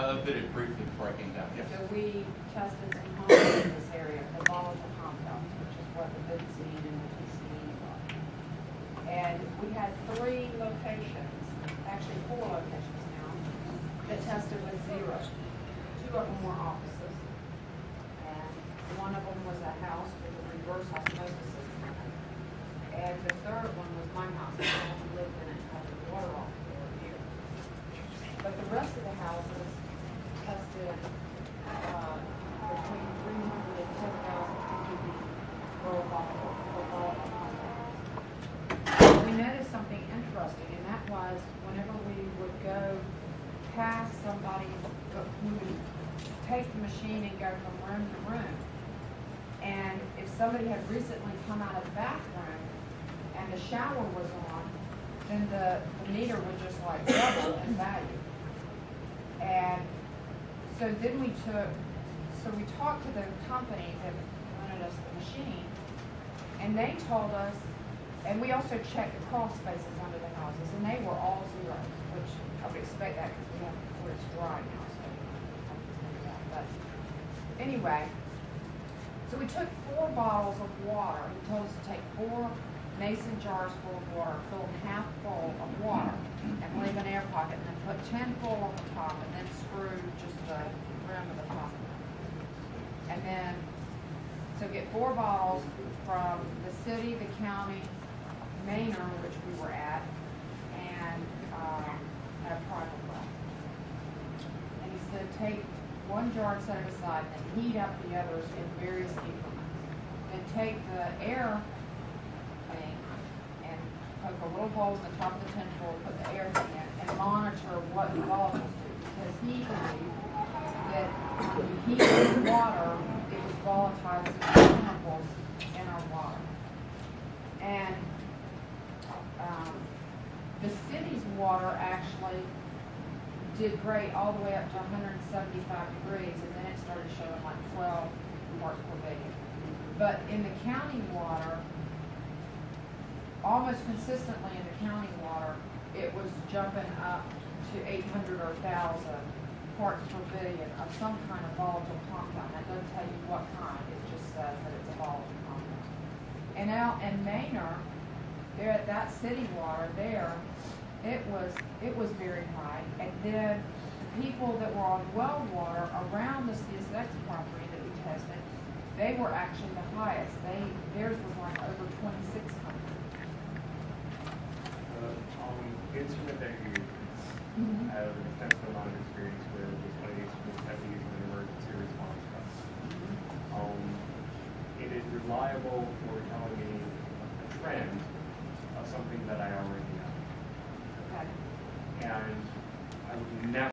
I looked at it briefly before I came down. Yes. So we tested some compounds in this area, the volatile compounds, which is what the benzene and the PCE are. And we had three locations, actually four locations now, that tested with zero. Two of them were offices, and one of them was a house with a reverse osmosis system. And the third one was my house. I haven't lived in it, had the water off for years. But the rest of the houses tested between 300 and 10,000 ppb for volatile. We noticed something interesting, and that was whenever we would go past somebody, we would take the machine and go from room to room. And if somebody had recently come out of the bathroom and the shower was on, then the meter would just like double in value. And so then we talked to the company that rented us the machine, and they told us, and we also checked the crawl spaces under the houses, and they were all zeros, which I would expect that because we have where it's dry now, so but anyway, so we took four bottles of water. He told us to take four mason jars full of water, fill them half full of water, and leave an air pocket, and then put 10 full on the top, and then screw just the rim of the top. And then, so get four bottles from the city, the county, Manor, which we were at, and a private well. And he said, take one jar and set it aside, and then heat up the others in various increments. Then take the air thing and poke a little hole in the top of the tin foil, put the air thing in, and monitor what the volatiles do. Because he believed that when you heat the water, it was volatilizing the chemicals in our water. And the city's water actually did great all the way up to 175 degrees, and then it started showing like 12 parts per billion. But in the county water, almost consistently in the county water, it was jumping up to 800 or 1,000 parts per billion of some kind of volatile compound. That doesn't tell you what kind, it just says that it's a volatile compound. And out in Manor, there at that city water there, it was very high, and then the people that were on well water around the CSX property that we tested, they were actually the highest. Theirs was like over 2,600. On the instrument that you use, I have an extensive amount of experience with one of the instruments that we use in an emergency response test. It is reliable for telling me a trend of something that I already know. And I would never